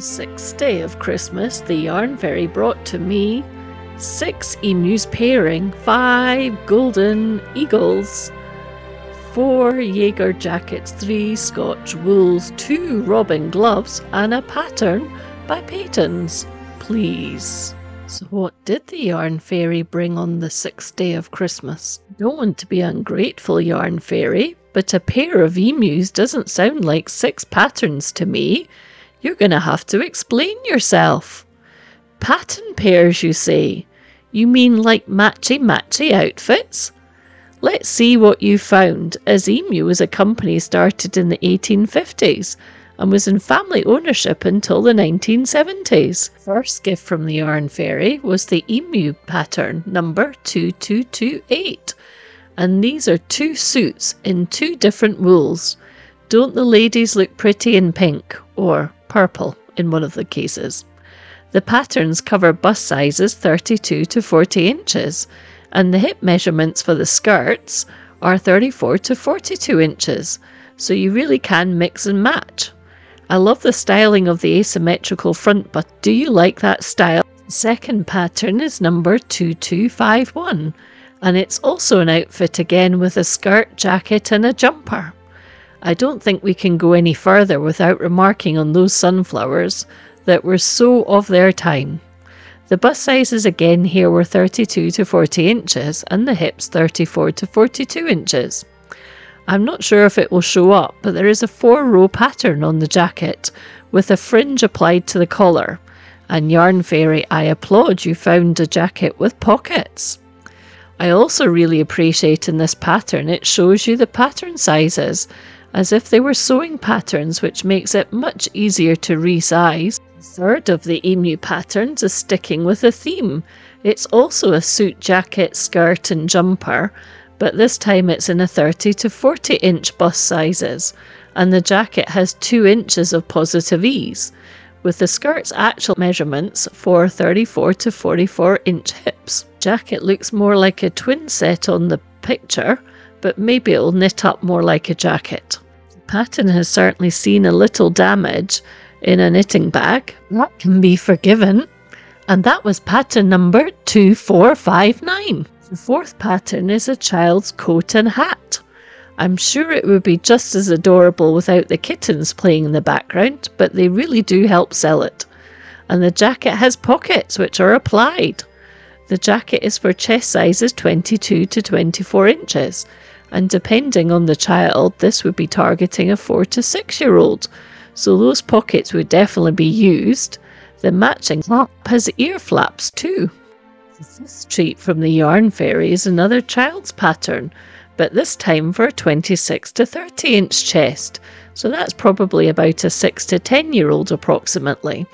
on 6th day of Christmas, the Yarn Fairy brought to me 6 emus pairing, 5 golden eagles, 4 Jaeger jackets, 3 Scotch wools, 2 robin gloves, and a pattern by Peyton's, please. So what did the Yarn Fairy bring on the 6th day of Christmas? I don't want to be ungrateful, Yarn Fairy, but a pair of emus doesn't sound like 6 patterns to me. You're going to have to explain yourself. Pattern pairs, you say? You mean like matchy-matchy outfits? Let's see what you found, as Emu was a company started in the 1850s. And was in family ownership until the 1970s. First gift from the Yarn Fairy was the Emu pattern number 2228. And these are 2 suits in 2 different wools. Don't the ladies look pretty in pink, or purple in one of the cases? The patterns cover bust sizes 32 to 40 inches, and the hip measurements for the skirts are 34 to 42 inches, so you really can mix and match. I love the styling of the asymmetrical front, but do you like that style? The second pattern is number 2251, and it's also an outfit again with a skirt, jacket and a jumper. I don't think we can go any further without remarking on those sunflowers that were so of their time. The bust sizes again here were 32 to 40 inches and the hips 34 to 42 inches. I'm not sure if it will show up, but there is a 4-row pattern on the jacket with a fringe applied to the collar. And Yarn Fairy, I applaud you found a jacket with pockets. I also really appreciate in this pattern it shows you the pattern sizes as if they were sewing patterns, which makes it much easier to resize. The third of the Emu patterns is sticking with the theme. It's also a suit jacket, skirt and jumper, but this time it's in a 30 to 40 inch bust sizes, and the jacket has 2 inches of positive ease, with the skirt's actual measurements for 34 to 44 inch hips. Jacket looks more like a twin set on the picture, but maybe it'll knit up more like a jacket. The pattern has certainly seen a little damage in a knitting bag. That can be forgiven. And that was pattern number 2459. The fourth pattern is a child's coat and hat. I'm sure it would be just as adorable without the kittens playing in the background, but they really do help sell it. And the jacket has pockets which are applied. The jacket is for chest sizes 22 to 24 inches, and depending on the child, this would be targeting a 4- to 6-year-old. So those pockets would definitely be used. The matching top has ear flaps too. This treat from the Yarn Fairy is another child's pattern, but this time for a 26 to 30 inch chest, so that's probably about a 6 to 10 year old approximately.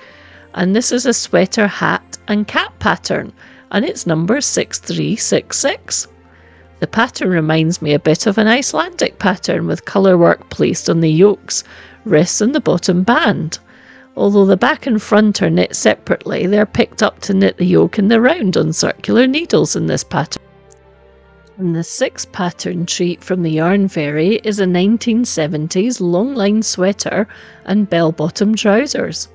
And this is a sweater, hat and cap pattern, and it's number 6366. The pattern reminds me a bit of an Icelandic pattern with colour work placed on the yokes, wrists and the bottom band. Although the back and front are knit separately, they are picked up to knit the yoke in the round on circular needles in this pattern. And the sixth pattern treat from the Yarn Fairy is a 1970s long-line sweater and bell-bottom trousers.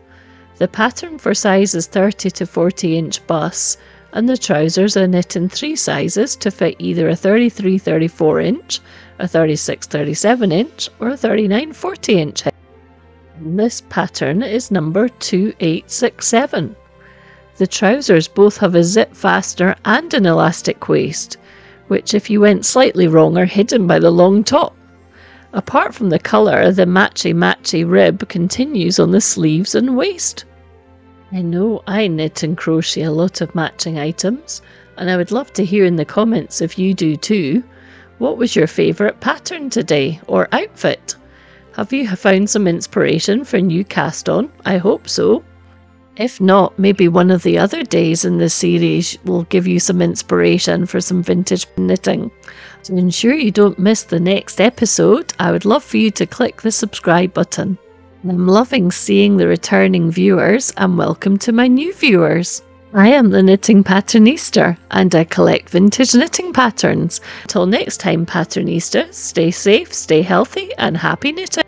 The pattern for sizes 30 to 40 inch bust, and the trousers are knit in 3 sizes to fit either a 33-34 inch, a 36-37 inch or a 39-40 inch. This pattern is number 2867. The trousers both have a zip fastener and an elastic waist, which if you went slightly wrong are hidden by the long top. Apart from the colour, the matchy-matchy rib continues on the sleeves and waist. I know I knit and crochet a lot of matching items, and I would love to hear in the comments if you do too. What was your favourite pattern today, or outfit? Have you found some inspiration for new cast-on? I hope so. If not, maybe one of the other days in this series will give you some inspiration for some vintage knitting. To ensure you don't miss the next episode, I would love for you to click the subscribe button. I'm loving seeing the returning viewers, and welcome to my new viewers. I am the Knitting Patternista, and I collect vintage knitting patterns. Till next time, Patternista, stay safe, stay healthy, and happy knitting!